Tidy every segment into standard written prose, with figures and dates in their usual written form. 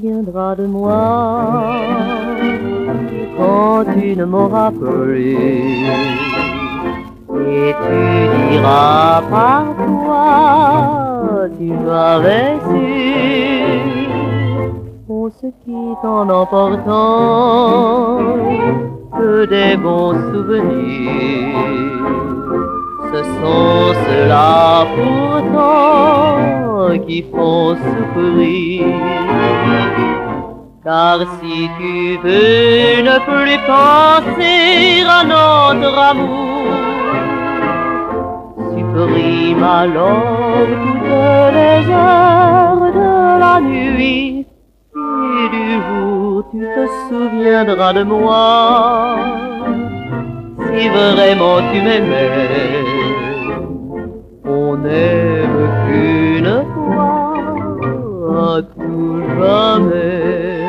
deviendra de moi quand tu ne m'auras plus? Et tu diras par toi, tu m'avais su, on se quitte en emportant que des bons souvenirs. Ce sont ceux-là pourtant qui font souffrir. Car si tu veux ne plus penser à notre amour, supprime alors toutes les heures de la nuit et du jour. Tu te souviendras de moi si vraiment tu m'aimais. On n'aime qu'une fois, à tout jamais.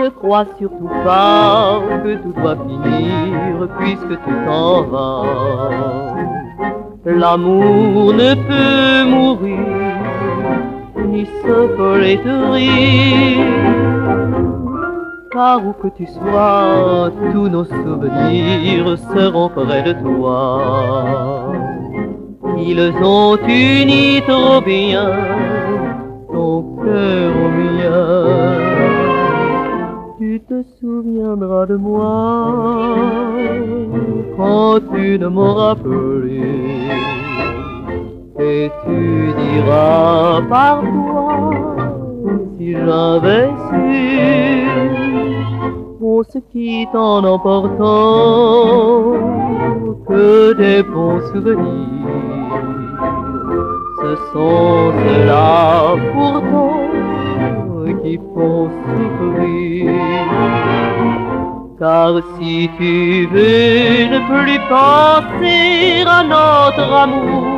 Ne crois surtout pas que tout va finir puisque tu t'en vas. L'amour ne peut mourir ni se flétrir, car où que tu sois, tous nos souvenirs seront près de toi. Ils ont uni trop bien ton cœur au mien. Tu te souviendras de moi quand tu ne m'auras plus, et tu diras par toi, si j'avais su, on se quitte en emportant que des bons souvenirs. Ce sont ceux-là pourtant qui font souffrir. Car si tu veux ne plus penser à notre amour,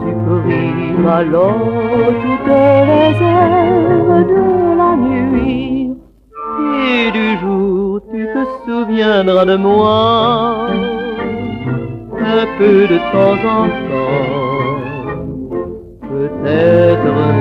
supprime alors toutes les heures de la nuit et du jour. Tu te souviendras de moi un peu de temps en temps, peut-être.